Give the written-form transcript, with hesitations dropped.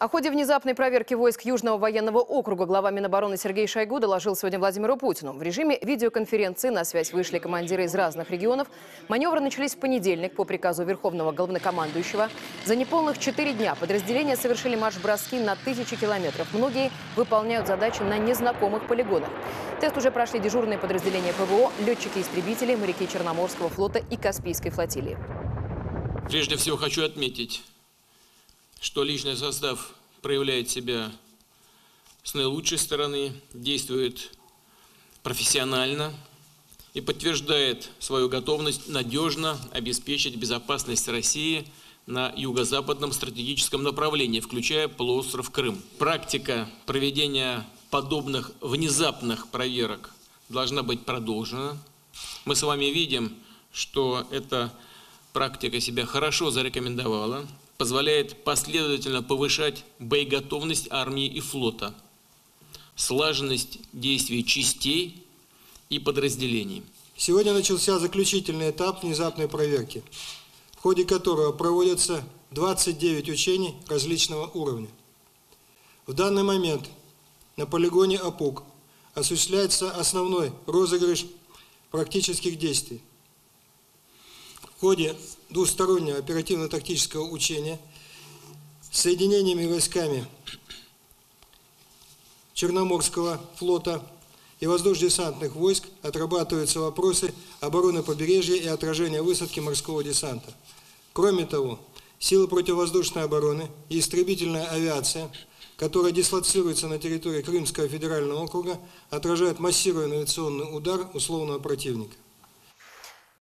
О ходе внезапной проверки войск Южного военного округа глава Минобороны Сергей Шойгу доложил сегодня Владимиру Путину. В режиме видеоконференции на связь вышли командиры из разных регионов. Маневры начались в понедельник по приказу Верховного главнокомандующего. За неполных 4 дня подразделения совершили марш-броски на 1000 километров. Многие выполняют задачи на незнакомых полигонах. Тест уже прошли дежурные подразделения ПВО, летчики-истребители, моряки Черноморского флота и Каспийской флотилии. Прежде всего хочу отметить, что личный состав проявляет себя с наилучшей стороны, действует профессионально и подтверждает свою готовность надежно обеспечить безопасность России на юго-западном стратегическом направлении, включая полуостров Крым. Практика проведения подобных внезапных проверок должна быть продолжена. Мы с вами видим, что эта практика себя хорошо зарекомендовала, позволяет последовательно повышать боеготовность армии и флота, слаженность действий частей и подразделений. Сегодня начался заключительный этап внезапной проверки, в ходе которого проводятся 29 учений различного уровня. В данный момент на полигоне Опук осуществляется основной розыгрыш практических действий. В ходе двустороннего оперативно-тактического учения с соединениями войсками Черноморского флота и воздушно-десантных войск отрабатываются вопросы обороны побережья и отражения высадки морского десанта. Кроме того, силы противовоздушной обороны и истребительная авиация, которая дислоцируется на территории Крымского федерального округа, отражают массированный авиационный удар условного противника.